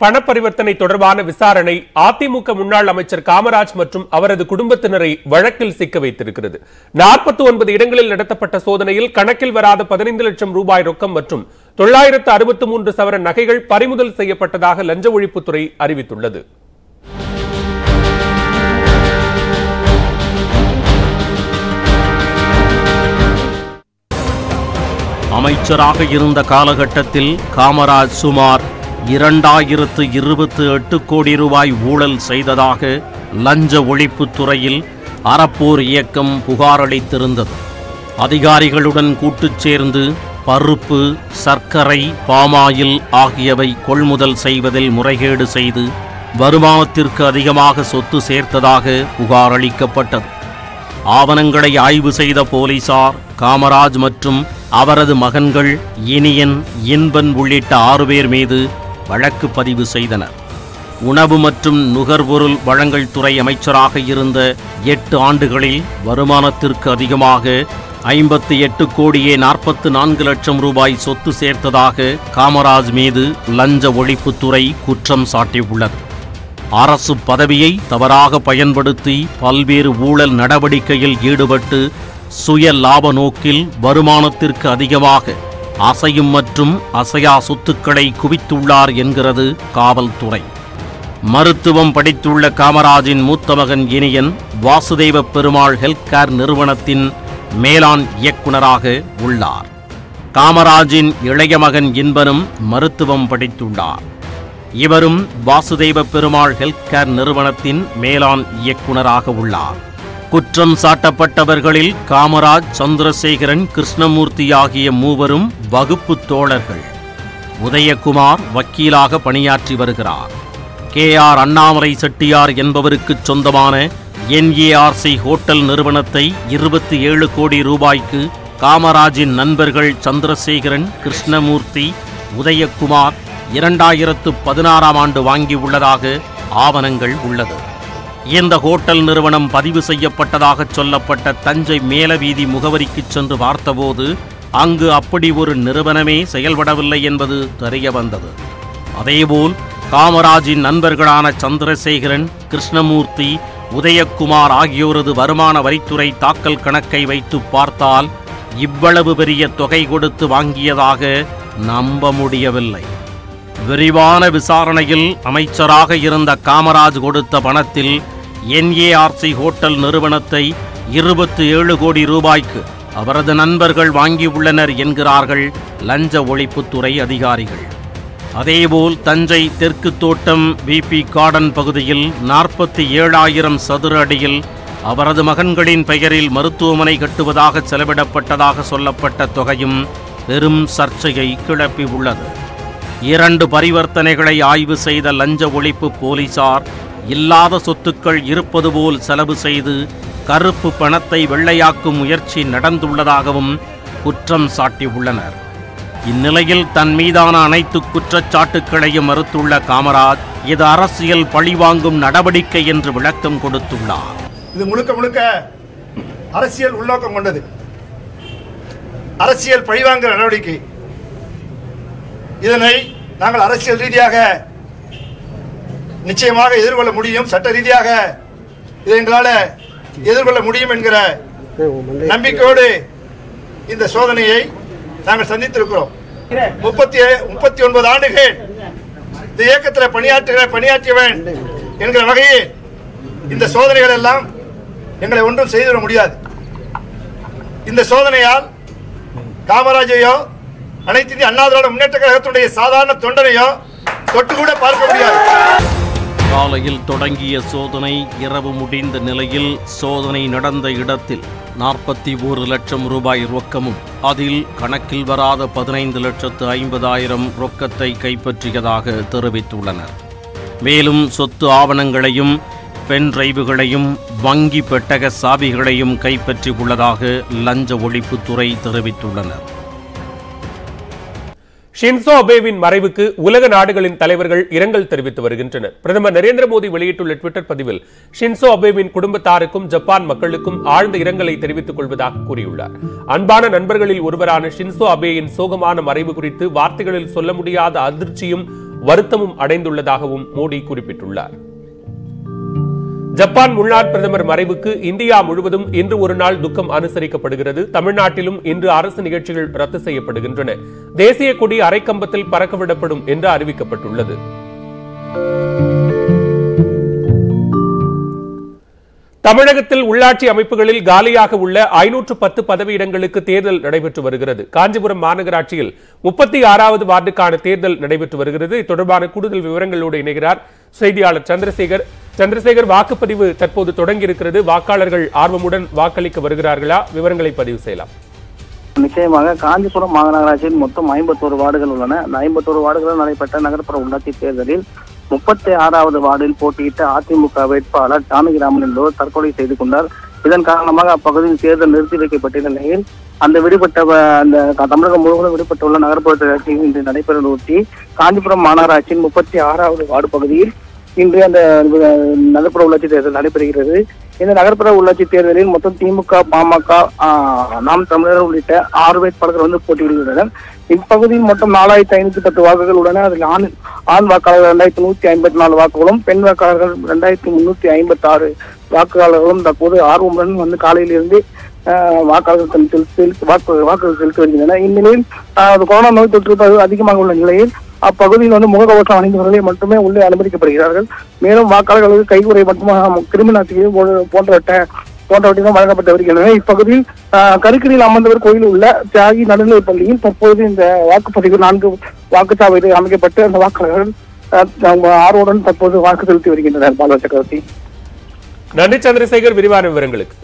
பண பரிவர்த்தனை தொடர்பான விசாரணை அதிமுக முன்னாள் அமைச்சர் காமராஜ் மற்றும் அவரது குடும்பத்தினரை வழக்கில் சிக்க வைத்திருக்கிறது. நாற்பத்தி ஒன்பது இடங்களில் நடத்தப்பட்ட சோதனையில் கணக்கில் வராத பதினைந்து லட்சம் ரூபாய் ரொக்கம் மற்றும் தொள்ளாயிரத்து அறுபத்தி மூன்று சவர நகைகள் பறிமுதல் செய்யப்பட்டதாக லஞ்ச ஒழிப்புத்துறை அறிவித்துள்ளது. அமைச்சராக இருந்த காலகட்டத்தில் காமராஜ் சுமார் இரண்டாயிரத்து இருபத்தி எட்டு கோடி ரூபாய் ஊழல் செய்ததாக லஞ்ச ஒழிப்புத்துறையில் அறப்போர் இயக்கம் புகாரளித்திருந்தது. அதிகாரிகளுடன் கூட்டுச் சேர்ந்து பருப்பு, சர்க்கரை, பாமாயில் ஆகியவை கொள்முதல் செய்வதில் முறைகேடு செய்து வருமானத்திற்கு அதிகமாக சொத்து சேர்த்ததாக புகாரளிக்கப்பட்டது. ஆவணங்களை ஆய்வு செய்த போலீசார் காமராஜ் மற்றும் அவரது மகன்கள் இனியன், இன்பன் உள்ளிட்ட ஆறு பேர் மீது வழக்கு பதிவு செய்தனர். உணவு மற்றும் நுகர்பொருள் வழங்கல் துறை அமைச்சராக இருந்த எட்டு ஆண்டுகளில் வருமானத்திற்கு அதிகமாக ஐம்பத்தி எட்டு கோடியே நாற்பத்தி நான்கு லட்சம் ரூபாய் சொத்து சேர்த்ததாக காமராஜ் மீது லஞ்ச ஒழிப்புத்துறை குற்றம் சாட்டியுள்ளது. அரசு பதவியை தவறாக பயன்படுத்தி பல்வேறு ஊழல் நடவடிக்கையில் ஈடுபட்டு சுய லாப நோக்கில் வருமானத்திற்கு அதிகமாக அசையும் மற்றும் அசையா சொத்துக்களை குவித்துள்ளார் என்கிறது காவல்துறை. மருத்துவம் படித்துள்ள காமராஜின் மூத்த மகன் இனியன் வாசுதேவ பெருமாள் ஹெல்த் கேர் நிறுவனத்தின் மேலாண் இயக்குநராக உள்ளார். காமராஜின் இளைய மகன் இன்பனும் மருத்துவம் படித்துள்ளார். இவரும் வாசுதேவ பெருமாள் ஹெல்த் கேர் நிறுவனத்தின் மேலாண் இயக்குநராக உள்ளார். குற்றம் சாட்டப்பட்டவர்களில் காமராஜ், சந்திரசேகரன், கிருஷ்ணமூர்த்தி ஆகிய மூவரும் வகுப்பு தோழர்கள். உதயகுமார் வக்கீலாக பணியாற்றி வருகிறார். கே ஆர் அண்ணாமலை செட்டியார் என்பவருக்கு சொந்தமான என்ஏஆர்சி ஹோட்டல் நிறுவனத்தை இருபத்தி ஏழு கோடி ரூபாய்க்கு காமராஜின் நண்பர்கள் சந்திரசேகரன், கிருஷ்ணமூர்த்தி, உதயகுமார் இரண்டாயிரத்து பதினாறாம் ஆண்டு வாங்கியுள்ளதாக ஆவணங்கள் உள்ளது. இந்த ஹோட்டல் நிறுவனம் பதிவு செய்யப்பட்டதாக சொல்லப்பட்ட தஞ்சை மேலவீதி முகவரிக்கு சென்று பார்த்தபோது அங்கு அப்படி ஒரு நிறுவனமே செயல்படவில்லை என்பது தெரிய வந்தது. அதேபோல் காமராஜின் நண்பர்களான சந்திரசேகரன், கிருஷ்ணமூர்த்தி, உதயகுமார் ஆகியோரது வருமான வரித்துறை தாக்கல் கணக்கை வைத்து பார்த்தால் இவ்வளவு பெரிய தொகை கொடுத்து வாங்கியதாக நம்ப முடியவில்லை. விரிவான விசாரணையில் அமைச்சராக இருந்த காமராஜ் கொடுத்த பணத்தில் என்ஏஆர்சி ஹோட்டல் நிறுவனத்தை இருபத்தி ஏழு கோடி ரூபாய்க்கு அவரது நண்பர்கள் வாங்கியுள்ளனர் என்கிறார்கள் லஞ்ச ஒழிப்புத்துறை அதிகாரிகள். அதேபோல் தஞ்சை தெற்கு தோட்டம் விபி கார்டன் பகுதியில் நாற்பத்தி ஏழாயிரம் சதுர அடியில் அவரது மகன்களின் பெயரில் மருத்துவமனை கட்டுவதாக செலவிடப்பட்டதாக சொல்லப்பட்ட தொகையும் பெரும் சர்ச்சையை கிளப்பியுள்ளது. இரண்டு பரிவர்த்தனைகளை ஆய்வு செய்த லஞ்ச ஒழிப்பு போலீசார் இல்லாத சொத்துக்கள் இருப்பது போல் செலவு செய்து கருப்பு பணத்தை வெள்ளையாக்கும் முயற்சி நடந்துள்ளதாகவும் குற்றம் சாட்டியுள்ளனர். இந்நிலையில் தன் மீதான அனைத்து குற்றச்சாட்டுக்களையும் மறுத்துள்ள காமராஜ் இது அரசியல் பழிவாங்கும் நடவடிக்கை என்று விளக்கம் கொடுத்துள்ளார். இது முழுக்க முழுக்க அரசியல் உள்நோக்கம் கொண்டது, அரசியல் பழிவாங்குற நடவடிக்கை. இதனை நாங்கள் அரசியல் ரீதியாக நிச்சயமாக எதிர்கொள்ள முடியும். சட்ட ரீதியாக இதை எங்களால் எதிர்கொள்ள முடியும் என்கிற நம்பிக்கையோடு இந்த சோதனையை நாங்கள் சந்தித்திருக்கிறோம். முப்பத்தி முப்பத்தி ஒன்பது ஆண்டுகள் இந்த இயக்கத்தில் பணியாற்றுகிற பணியாற்றியவன் என்கிற வகையில் இந்த சோதனைகள் எல்லாம் எங்களை ஒன்றும் செய்துவிட முடியாது. இந்த சோதனையால் காமராஜையோ அனைத்து இந்திய அண்ணா திராவிட முன்னேற்ற கழகத்துடைய சாதாரண தொண்டனையோ தொட்டு கூட பார்க்க முடியாது. காலையில் தொடங்கிய சோதனை இரவு முடிந்த நிலையில் சோதனை நடந்த இடத்தில் நாற்பத்தி ஒரு லட்சம் ரூபாய் ரொக்கமும் அதில் கணக்கில் வராத பதினைந்து லட்சத்து ஐம்பதாயிரம் ரொக்கத்தை கைப்பற்றியதாக தெரிவித்துள்ளனர். மேலும் சொத்து ஆவணங்களையும் பென் டிரைவுகளையும் வங்கி பெட்டக சாவிகளையும் கைப்பற்றி உள்ளதாக லஞ்ச ஒழிப்புத்துறை தெரிவித்துள்ளனர். ஷின்சோ அபேவின் மறைவுக்கு உலக நாடுகளின் தலைவர்கள் இரங்கல் தெரிவித்து வருகின்றனர். பிரதமர் நரேந்திர மோடி வெளியிட்டுள்ள ட்விட்டர் பதிவில் ஷின்சோ அபேவின் குடும்பத்தாருக்கும் ஜப்பான் மக்களுக்கும் ஆழ்ந்த இரங்கலை தெரிவித்துக் கொள்வதாக கூறியுள்ளார். அன்பான நண்பர்களில் ஒருவரான ஷின்சோ அபேயின் சோகமான மறைவு குறித்து வார்த்தைகளில் சொல்ல முடியாத அதிர்ச்சியும் வருத்தமும் அடைந்துள்ளதாகவும் மோடி குறிப்பிட்டுள்ளார். ஜப்பான் முன்னாள் பிரதமர் மறைவுக்கு இந்தியா முழுவதும் இன்று ஒரு நாள் துக்கம் அனுசரிக்கப்படுகிறது. தமிழ்நாட்டிலும் இன்று அரசு நிகழ்ச்சிகள் ரத்து செய்யப்படுகின்றன. தேசிய கொடி அரைக்கம்பத்தில் பறக்கவிடப்படும் என்று அறிவிக்கப்பட்டுள்ளது. தமிழகத்தில் உள்ளாட்சி அமைப்புகளில் காலியாக உள்ள ஐநூற்று பத்து பதவியிடங்களுக்கு தேர்தல் நடைபெற்று வருகிறது. காஞ்சிபுரம் மாநகராட்சியில் முப்பத்தி ஆறாவது வார்டுக்கான தேர்தல் நடைபெற்று வருகிறது. இது தொடர்பான கூடுதல் விவரங்களோடு இணைகிறார் செய்தியாளர் சந்திரசேகர். சந்திரசேகர், வாக்குப்பதிவு தற்போது தொடங்கி இருக்கிறது. வாக்காளர்கள் ஆர்வமுடன் வாக்களிக்க வருகிறார்களா? விவரங்களை பதிவு செய்யலாம். நிச்சயமாக காஞ்சிபுரம் மாநகராட்சியில் மொத்தம் ஐம்பத்தோரு வார்டுகள் உள்ளன. அந்த ஐம்பத்தோரு வார்டுகளில் நடைபெற்ற நகர்ப்புற உள்ளாட்சி தேர்தலில் முப்பத்தி ஆறாவது வார்டில் போட்டியிட்ட அதிமுக வேட்பாளர் ஜானகிராமன் என்பவர் தற்கொலை செய்து கொண்டார். இதன் காரணமாக அப்பகுதியில் தேர்தல் நிறுத்தி வைக்கப்பட்ட நிலையில் அந்த விடுபட்ட அந்த தமிழகம் முழுவதும் விடுபட்டுள்ள நகர்ப்புற இன்று நடைபெறுவதையொட்டி காஞ்சிபுரம் மாநகராட்சியின் முப்பத்தி ஆறாவது வார்டு பகுதியில் இன்று அந்த நகர்ப்புற உள்ளாட்சி தேர்தல் நடைபெறுகிறது. இந்த நகர்ப்புற உள்ளாட்சி தேர்தலில் மொத்தம் திமுக, பாமக, நாம் தமிழர் உள்ளிட்ட ஆறு வேட்பாளர்கள் வந்து போட்டியிடுகின்றனர். இப்பகுதியில் மொத்தம் நாலாயிரத்தி ஐநூத்தி பத்து வாக்குகள் உள்ளன. அதில் ஆண் ஆண் வாக்காளர்கள் இரண்டாயிரத்தி நூத்தி ஐம்பத்தி நாலு வாக்குகளும் பெண் வாக்காளர்கள் இரண்டாயிரத்தி முன்னூத்தி ஐம்பத்தி ஆறு வாக்காளர்களும் தற்போது ஆர்வமுடன் வந்து காலையிலிருந்து வாக்காளர்கள் செலுத்தி வாக்கு வாக்குகள் செலுத்தி வருகின்றனர். இந்நிலையில் கொரோனா நோய் தொற்று அதிகமாக உள்ள நிலையில் அப்பகுதியில் வந்து முகக்கவசம் அணிந்தவர்களே மட்டுமே உள்ளே அனுமதிக்கப்படுகிறார்கள். மேலும் வாக்காளர்களுக்கு கைகுறை மற்றும் கிருமி நாசினி போன்றவற்றை போன்றவற்றிலும் வழங்கப்பட்டு வருகின்றன. இப்பகுதியில் கருக்கடியில் அமர்ந்தவர் கோயில் உள்ள தியாகி நடுநிலைப் பள்ளியில் தற்போது இந்த வாக்குப்பதிவு நான்கு வாக்குச்சாவடி அமைக்கப்பட்டு அந்த வாக்காளர்கள் ஆர்வமுடன் தற்போது வாக்கு செலுத்தி வருகின்றனர். பாலா சக்கரவர்த்தி, நன்றி சந்திரசேகர் விரிவான விவரங்களுக்கு.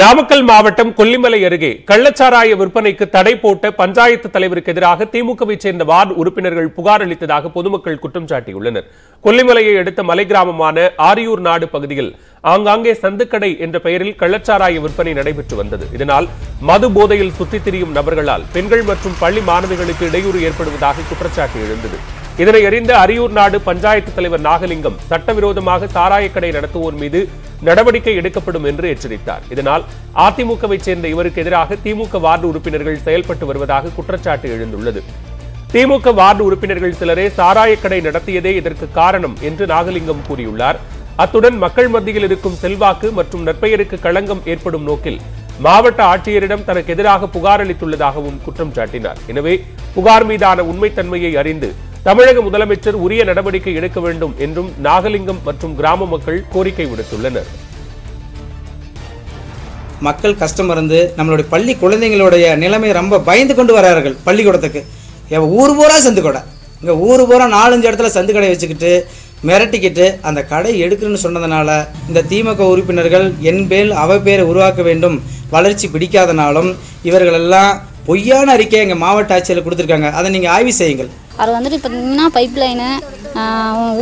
நாமக்கல் மாவட்டம் கொல்லிமலை அருகே கள்ளச்சாராய விற்பனைக்கு தடை போட்ட பஞ்சாயத்து தலைவருக்கு எதிராக திமுகவை சேர்ந்த வார்டு உறுப்பினர்கள் புகார் அளித்ததாக பொதுமக்கள் குற்றம் சாட்டியுள்ளனர். கொல்லிமலையை அடுத்த மலை கிராமமான ஆரியூர் நாடு பகுதியில் ஆங்காங்கே சந்துக்கடை என்ற பெயரில் கள்ளச்சாராய விற்பனை நடைபெற்று வந்தது. இதனால் மது போதையில் சுற்றித் திரியும் நபர்களால் பெண்கள் மற்றும் பள்ளி மாணவிகளுக்கு இடையூறு ஏற்படுவதாக குற்றச்சாட்டு எழுந்தது. இதனை அறிந்த அரியூர் நாடு பஞ்சாயத்து தலைவர் நாகலிங்கம் சட்டவிரோதமாக சாராயக்கடை நடத்துவோர் மீது நடவடிக்கை எடுக்கப்படும் என்று எச்சரித்தார். இதனால் அதிமுகவை சேர்ந்த இவருக்கு எதிராக திமுக வார்டு உறுப்பினர்கள் செயல்பட்டு வருவதாக குற்றச்சாட்டு எழுந்துள்ளது. திமுக வார்டு உறுப்பினர்கள் சிலரே சாராயக்கடை நடத்தியதே இதற்கு காரணம் என்று நாகலிங்கம் கூறியுள்ளார். அத்துடன் மக்கள் மத்தியில் இருக்கும் செல்வாக்கு மற்றும் நற்பெயருக்கு களங்கம் ஏற்படும் நோக்கில் மாவட்ட ஆட்சியரிடம் தனக்கு எதிராக புகார் அளித்துள்ளதாகவும் குற்றம் சாட்டினார். எனவே புகார் மீதான உண்மைத்தன்மையை அறிந்து தமிழக முதலமைச்சர் உரிய நடவடிக்கை எடுக்க வேண்டும் என்றும் நாகலிங்கம் மற்றும் கிராம மக்கள் கோரிக்கை விடுத்துள்ளனர். மக்கள் கஷ்டம் இருந்து நம்மளுடைய பள்ளி குழந்தைங்களுடைய நிலைமை ரொம்ப பயந்து கொண்டு வரார்கள். பள்ளிக்கூடத்துக்கு ஊர் பூரா சந்துக்கடை, இங்கே ஊர் பூரா நாலஞ்சு இடத்துல சந்துக்கடை வச்சுக்கிட்டு மிரட்டிக்கிட்டு அந்த கடை எடுக்கணும்னு சொன்னதுனால இந்த திமுக உறுப்பினர்கள் என் பேர் அவ பேரை உருவாக்க வேண்டும் வளர்ச்சி பிடிக்காதனாலும் இவர்களெல்லாம் பொய்யான அறிக்கை எங்கள் மாவட்ட ஆட்சியில் கொடுத்துருக்காங்க. அதை நீங்கள் ஆய்வு செய்யுங்கள். அது வந்துட்டு பார்த்திங்கன்னா பைப் லைனு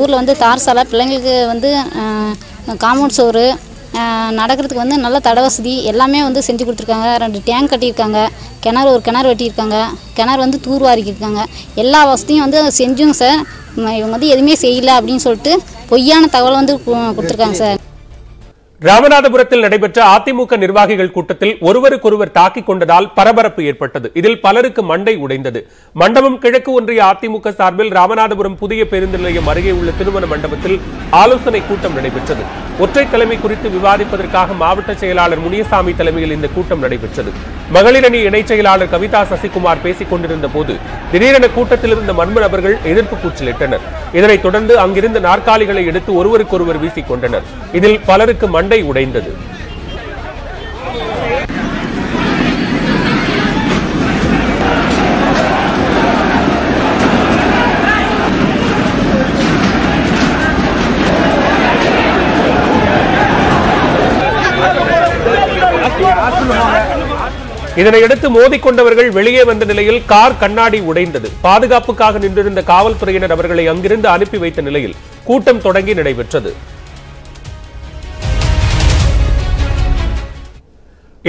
ஊரில் வந்து தார் சாலை, பிள்ளைங்களுக்கு வந்து காம்பவுண்ட் சோறு, நடக்கிறதுக்கு வந்து நல்ல தட வசதி எல்லாமே வந்து செஞ்சு கொடுத்துருக்காங்க. ரெண்டு டேங்க் கட்டியிருக்காங்க, கிணறு ஒரு கிணறு வெட்டியிருக்காங்க, கிணறு வந்து தூர்வாரிக்கிருக்காங்க. எல்லா வசதியும் வந்து செஞ்சுங்க சார், இவங்க வந்து எதுவுமே செய்யலை அப்படின்னு சொல்லிட்டு பொய்யான தகவல் வந்து கொடுத்துருக்காங்க சார். ராமநாதபுரத்தில் நடைபெற்ற அதிமுக நிர்வாகிகள் கூட்டத்தில் ஒருவருக்கொருவர் தாக்கிக் கொண்டதால் பரபரப்பு ஏற்பட்டது. இதில் பலருக்கு மண்டை உடைந்தது. மண்டபம் கிழக்கு ஒன்றிய அதிமுக சார்பில் ராமநாதபுரம் புதிய பேருந்து நிலையம் அருகே உள்ள திருமண மண்டபத்தில் ஆலோசனை கூட்டம் நடைபெற்றது. ஒற்றை தலைமை குறித்து விவாதிப்பதற்காக மாவட்ட செயலாளர் முனியசாமி தலைமையில் இந்த கூட்டம் நடைபெற்றது. மகளிரணி இணைச் செயலாளர் கவிதா சசிகுமார் பேசிக் கொண்டிருந்த போது திடீரென கூட்டத்தில் இருந்த மர்ம நபர்கள் எதிர்ப்பு கூச்சலிட்டனர். இதனைத் தொடர்ந்து அங்கிருந்த நாற்காலிகளை எடுத்து ஒருவருக்கொருவர் வீசிக் கொண்டனர். இதில் பலருக்கு மண்டை உடைந்தது. இதனையடுத்து மோதிக்கொண்டவர்கள் வெளியே வந்த நிலையில் கார் கண்ணாடி உடைந்தது. பாதுகாப்புக்காக நின்றிருந்த காவல்துறையினர் அவர்களை அங்கிருந்து அனுப்பி வைத்த நிலையில் கூட்டம் தொடங்கி நடைபெற்றது.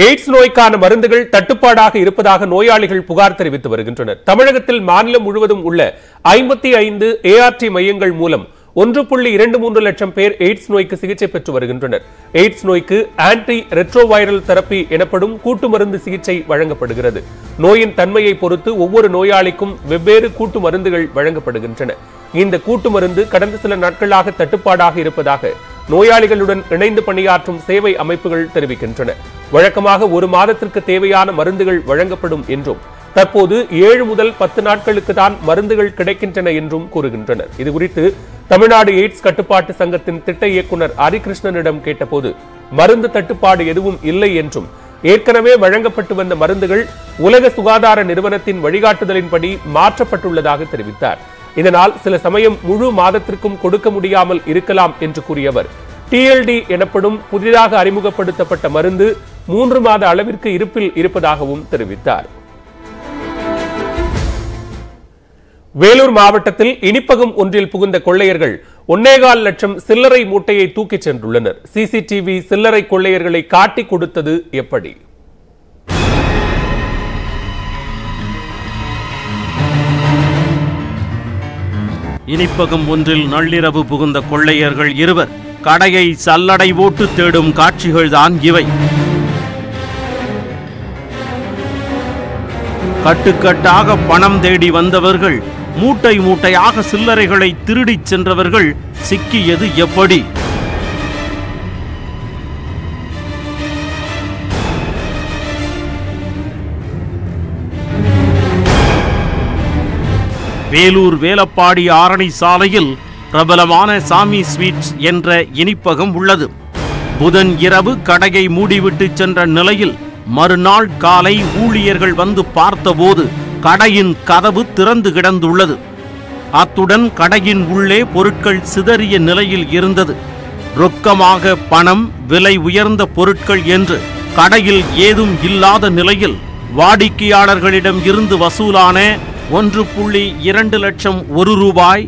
எய்ட்ஸ் நோய்க்கான மருந்துகள் தட்டுப்பாடாக இருப்பதாக நோயாளிகள் புகார் தெரிவித்து வருகின்றனர். தமிழகத்தில் மாநிலம் முழுவதும் உள்ள ஐம்பத்தி ஐந்து ஏஆர்டி மையங்கள் மூலம் ஒன்று புள்ளி இரண்டு மூன்று லட்சம் பேர் எய்ட்ஸ் நோய்க்கு சிகிச்சை பெற்று வருகின்றனர். எய்ட்ஸ் நோய்க்கு ஆன்டி ரெட்ரோவைரல் தெரப்பி எனப்படும் கூட்டு மருந்து சிகிச்சை வழங்கப்படுகிறது. நோயின் தன்மையை பொறுத்து ஒவ்வொரு நோயாளிக்கும் வெவ்வேறு கூட்டு மருந்துகள் வழங்கப்படுகின்றன. இந்த கூட்டு மருந்து கடந்த சில நாட்களாக தட்டுப்பாடாக இருப்பதாக நோயாளிகளுடன் இணைந்து பணியாற்றும் சேவை அமைப்புகள் தெரிவிக்கின்றன. வழக்கமாக ஒரு மாதத்திற்கு தேவையான மருந்துகள் வழங்கப்படும் என்றும் தற்போது ஏழு முதல் பத்து நாட்களுக்கு தான் மருந்துகள் கிடைக்கின்றன என்றும் கூறுகின்றனர். இதுகுறித்து தமிழ்நாடு எய்ட்ஸ் கட்டுப்பாட்டு சங்கத்தின் திட்ட இயக்குநர் ஹரிகிருஷ்ணனிடம் கேட்டபோது மருந்து தட்டுப்பாடு எதுவும் இல்லை என்றும் ஏற்கனவே வழங்கப்பட்டு வந்த மருந்துகள் உலக சுகாதார நிறுவனத்தின் வழிகாட்டுதலின்படி மாற்றப்பட்டுள்ளதாக தெரிவித்தார். இதனால் சில சமயம் முழு மாதத்திற்கும் கொடுக்க முடியாமல் இருக்கலாம் என்று கூறியவர் டிஎல்டி எனப்படும் புதிதாக அறிமுகப்படுத்தப்பட்ட மருந்து மூன்று மாத அளவிற்கு இருப்பில் இருப்பதாகவும் தெரிவித்தார். வேலூர் மாவட்டத்தில் இனிப்பகம் ஒன்றில் புகுந்த கொள்ளையர்கள் ஒன்னேகால் லட்சம் சில்லறை மூட்டையை தூக்கிச் சென்றுள்ளனர். சிசிடிவி சில்லறை கொள்ளையர்களை காட்டிக் கொடுத்தது எப்படி? இனிப்பகம் ஒன்றில் நள்ளிரவு புகுந்த கொள்ளையர்கள் இருவர் கடையை சல்லடை ஓட்டு தேடும் காட்சிகள்தான் இவை. கட்டுக்கட்டாக பணம் தேடி வந்தவர்கள் மூட்டை மூட்டையாக சில்லறைகளை திருடிச் சென்றவர்கள் சிக்கியது எப்படி? வேலூர் வேலப்பாடி ஆரணி சாலையில் பிரபலமான சாமி ஸ்வீட்ஸ் என்ற இனிப்பகம் உள்ளது. புதன் இரவு கடையை மூடிவிட்டு சென்ற நிலையில் மறுநாள் காலை ஊழியர்கள் வந்து பார்த்தபோது கடையின் கதவு திறந்து கிடந்துள்ளது. அத்துடன் கடையின் உள்ளே பொருட்கள் சிதறிய நிலையில் இருந்தது. ரொக்கமாக பணம், விலை உயர்ந்த பொருட்கள் என்று கடையில் ஏதும் இல்லாத நிலையில் வாடிக்கையாளர்களிடம் இருந்து வசூலான ஒன்று புள்ளி இரண்டு லட்சம் ஒரு ரூபாய்,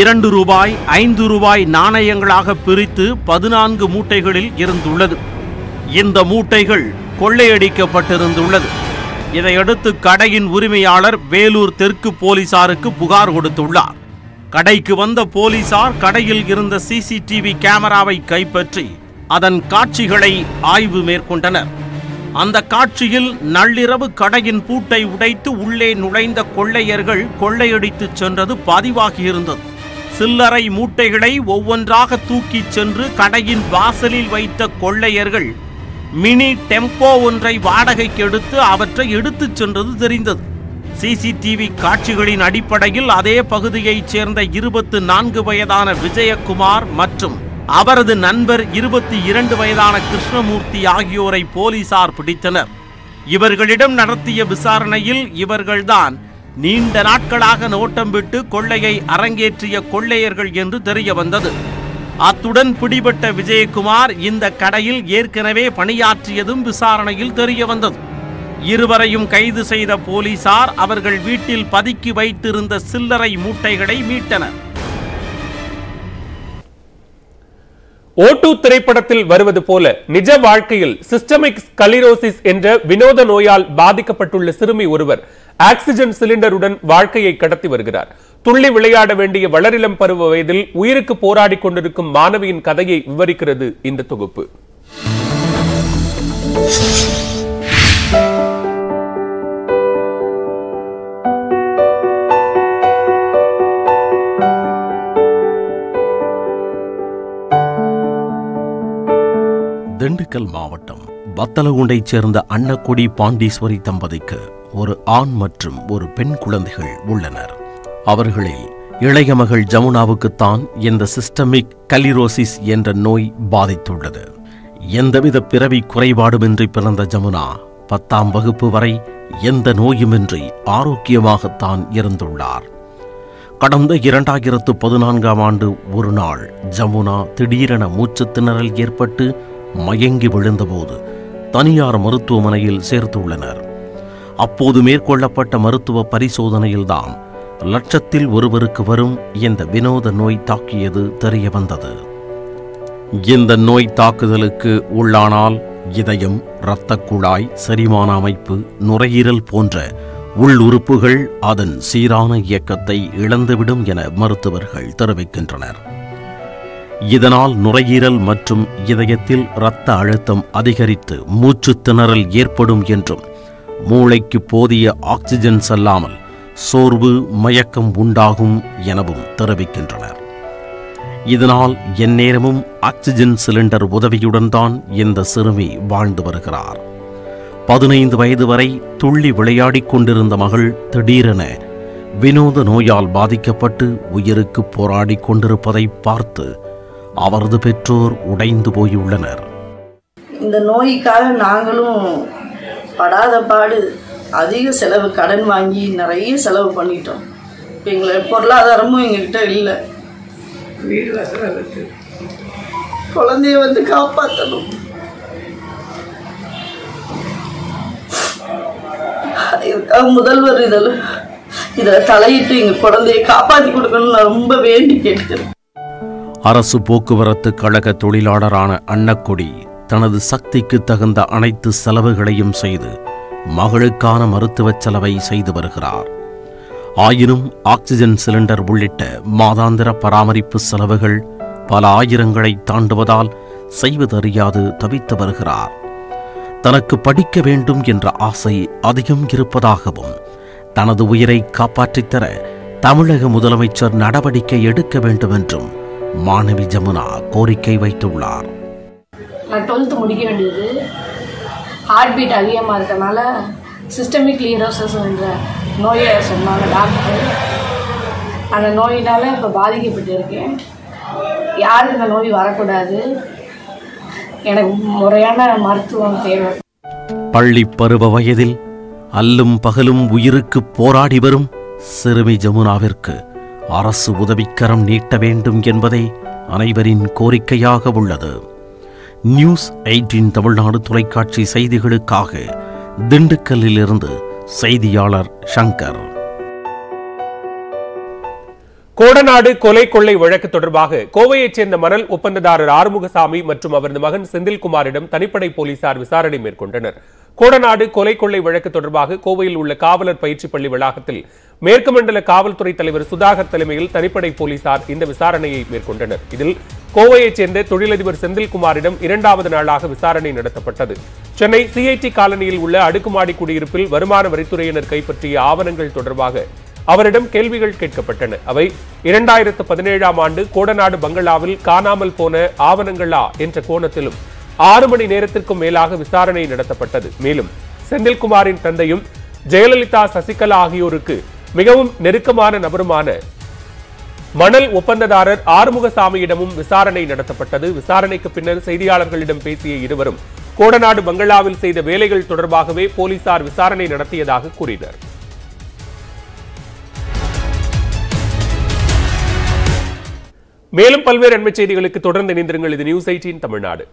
இரண்டு ரூபாய், ஐந்து ரூபாய் நாணயங்களாக பிரித்து பதினான்கு மூட்டைகளில் இருந்துள்ளது. இந்த மூட்டைகள் கொள்ளையடிக்கப்பட்டிருந்துள்ளது. இதையடுத்து கடையின் உரிமையாளர் வேலூர் தெற்கு போலீசாருக்கு புகார் கொடுத்துள்ளார். கடைக்கு வந்த போலீசார் கடையில் இருந்த சிசிடிவி கேமராவை கைப்பற்றி அதன் காட்சிகளை ஆய்வு மேற்கொண்டனர். அந்த காட்சியில் நள்ளிரவு கடையின் பூட்டை உடைத்து உள்ளே நுழைந்த கொள்ளையர்கள் கொள்ளையடித்து சென்றது பதிவாகியிருந்தது. சில்லறை மூட்டைகளை ஒவ்வொன்றாக தூக்கி சென்று கடையின் வாசலில் வைத்த கொள்ளையர்கள் மினி டெம்போ ஒன்றை வாடகைக்கு எடுத்து அவற்றை எடுத்துச் சென்றது தெரிந்தது. சிசிடிவி காட்சிகளின் அடிப்படையில் அதே பகுதியைச் சேர்ந்த இருபத்து நான்கு வயதான விஜயகுமார் மற்றும் அவரது நண்பர் இருபத்தி இரண்டு வயதான கிருஷ்ணமூர்த்தி ஆகியோரை போலீசார் பிடித்தனர். இவர்களிடம் நடத்திய விசாரணையில் இவர்கள்தான் நீண்ட நாட்களாக நோட்டம் விட்டு கொள்ளையை அரங்கேற்றிய கொள்ளையர்கள் என்று தெரிய வந்தது. அத்துடன் பிடிபட்ட விஜயகுமார் இந்த கடையில் ஏற்கனவே பணியாற்றியதும் விசாரணையில் தெரிய வந்தது. இருவரையும் கைது செய்த போலீசார் அவர்கள் வீட்டில் பதுக்கி வைத்திருந்த சில்லறை மூட்டைகளை மீட்டனர். ஓட்டு திரைப்படத்தில் வருவது போல நிஜ வாழ்க்கையில் சிஸ்டமிக் ஸ்கலிரோசிஸ் என்ற வினோத நோயால் பாதிக்கப்பட்டுள்ள சிறுமி ஒருவர் ஆக்சிஜன் சிலிண்டருடன் வாழ்க்கையை கடத்தி வருகிறார். துள்ளி விளையாட வேண்டிய வளரிளம் பருவ வயதில் உயிருக்கு போராடி கொண்டிருக்கும் மாணவியின் கதையை விவரிக்கிறது இந்த தொகுப்பு. திண்டுக்கல் மாவட்டம் வத்தலகுண்டைச் சேர்ந்த அன்னக்கொடி பாண்டீஸ்வரி தம்பதிக்கு ஒரு ஆண் மற்றும் ஒரு பெண் குழந்தைகள் உள்ளனர். அவர்களில் இளைய மகள் ஜமுனாவுக்குத்தான் இந்த சிஸ்டமிக் கலிரோசிஸ் என்ற நோய் பாதித்துள்ளது. எந்தவித பிறவி குறைபாடுமின்றி பிறந்த ஜமுனா பத்தாம் வகுப்பு வரை எந்த நோயுமின்றி ஆரோக்கியமாகத்தான் இருந்துள்ளார். கடந்த இரண்டாயிரத்து பதினான்காம் ஆண்டு ஒரு நாள் ஜமுனா திடீரென மூச்சு திணறல் ஏற்பட்டு மயங்கி விழுந்தபோது தனியார் மருத்துவமனையில் சேர்த்துள்ளனர். அப்போது மேற்கொள்ளப்பட்ட மருத்துவ பரிசோதனையில்தான் லட்சத்தில் ஒருவருக்கு வரும் இந்த வினோத நோய் தாக்கியது தெரிய வந்தது. இந்த நோய் தாக்குதலுக்கு உள்ளானால் இதயம், இரத்த குழாய், செரிமான அமைப்பு, நுரையீரல் போன்ற உள்ளுறுப்புகள் அதன் சீரான இயக்கத்தை இழந்துவிடும் என மருத்துவர்கள் தெரிவிக்கின்றனர். இதனால் நுரையீரல் மற்றும் இதயத்தில் இரத்த அழுத்தம் அதிகரித்து மூச்சு திணறல் ஏற்படும் என்றும், மூளைக்கு போதிய ஆக்சிஜன் செல்லாமல் சோர்வு, மயக்கம் உண்டாகும் எனவும் தெரிவிக்கின்றனர். இதனால் எந்நேரமும் ஆக்சிஜன் சிலிண்டர் உதவியுடன் தான் இந்த சிறுமி வாழ்ந்து வருகிறார். பதினைந்து வயது வரை துள்ளி விளையாடி கொண்டிருந்த மகள் திடீரென வினோத நோயால் பாதிக்கப்பட்டு உயிருக்கு போராடி கொண்டிருப்பதை பார்த்து அவரது பெற்றோர் உடைந்து போயுள்ளனர். இந்த நோய்க்காக நாங்களும் படாத பாடு அதிக செலவு, கடன் வாங்கி நிறைய செலவு பண்ணிட்டோம். இப்போ எங்களை பொருளாதாரமும் எங்கள்கிட்ட இல்லை. வீடு வசதி, குழந்தைய வந்து காப்பாற்றணும், முதல்வர் இதில் இதில் தலையிட்டு எங்கள் குழந்தைய காப்பாற்றி கொடுக்கணும்னு நான் ரொம்ப வேண்டி கேட்கிறேன். அரசு போக்குவரத்து கழக தொழிலாளரான அன்னக்கொடி தனது சக்திக்கு தகுந்த அனைத்து செலவுகளையும் செய்து மகளுக்கான மருத்துவ செலவை செய்து வருகிறார். ஆயினும் ஆக்சிஜன் சிலிண்டர் உள்ளிட்ட மாதாந்திர பராமரிப்பு செலவுகள் பல ஆயிரங்களை தாண்டுவதால் செய்வதறியாது தவித்து வருகிறார். தனக்கு படிக்க வேண்டும் என்ற ஆசை அதிகம் இருப்பதாகவும், தனது உயிரை காப்பாற்றித்தர தமிழக முதலமைச்சர் நடவடிக்கை எடுக்க வேண்டும் என்றும் மாணவி ஜமுனா கோரிக்கை வைத்துள்ளார். ஹார்ட் பீட் அதிகமாக இருக்கனால சிஸ்டமிக் கிளியரோசஸ் என்ற நோயை சொன்னாங்க டாக்டர். அந்த நோயினால் இப்போ பாதிக்கப்பட்டு இருக்கேன். யாருக்கு இந்த நோய் வரக்கூடாது, எனக்கு முறையான மருத்துவம் தேவை. பள்ளி பருவ வயதில் அல்லும் பகலும் உயிருக்கு போராடி வரும் சிறுமி ஜமுனாவிற்கு அரசு உதவிக்கரம் நீட்ட வேண்டும் என்பதே அனைவரின் கோரிக்கையாக உள்ளது. நியூஸ் எய்ட்டின் தமிழ்நாடு தொலைக்காட்சி செய்திகளுக்காக திண்டுக்கல்லிலிருந்து செய்தியாளர் சங்கர். கோடநாடு கொலை கொள்ளை வழக்கு தொடர்பாக கோவையைச் சேர்ந்த மணல் ஒப்பந்ததாரர் ஆறுமுகசாமி மற்றும் அவரது மகன் செந்தில்குமாரிடம் தனிப்படை போலீசார் விசாரணை மேற்கொண்டனர். கோடநாடு கொலை கொள்ளை வழக்கு தொடர்பாக கோவையில் உள்ள காவலர் பயிற்சி பள்ளி வளாகத்தில் மேற்கு மண்டல காவல்துறை தலைவர் சுதாகர் தலைமையில் தனிப்படை போலீசார் இந்த விசாரணையை மேற்கொண்டனர். இதில் கோவையைச் சேர்ந்த தொழிலதிபர் செந்தில்குமாரிடம் இரண்டாவது நாளாக விசாரணை நடத்தப்பட்டது. சென்னை சிஐடி காலனியில் உள்ள அடுக்குமாடி குடியிருப்பில் வருமான வரித்துறையினர் கைப்பற்றிய ஆவணங்கள் தொடர்பாக அவரிடம் கேள்விகள் கேட்கப்பட்டன. அவை இரண்டாயிரத்து பதினேழாம் ஆண்டு கோடநாடு பங்களாவில் காணாமல் போன ஆவணங்களா என்ற கோணத்திலும் ஆறு மணி நேரத்திற்கும் மேலாக விசாரணை நடத்தப்பட்டது. மேலும் செந்தில்குமாரின் தந்தையும் ஜெயலலிதா, சசிகலா ஆகியோருக்கு மிகவும் நெருக்கமான நபருமான மணல் ஒப்பந்ததாரர் ஆறுமுகசாமியிடமும் விசாரணை நடத்தப்பட்டது. விசாரணைக்கு பின்னர் செய்தியாளர்களிடம் பேசிய இருவரும் கோடநாடு பங்களாவில் செய்த வேலைகள் தொடர்பாகவே போலீசார் விசாரணை நடத்தியதாக கூறினர். மேலும் பல்வேறு அண்மை செய்திகளுக்கு தொடர்ந்து இணைந்திருங்கள். இது நியூஸ் எய்ட்டின் தமிழ்நாடு.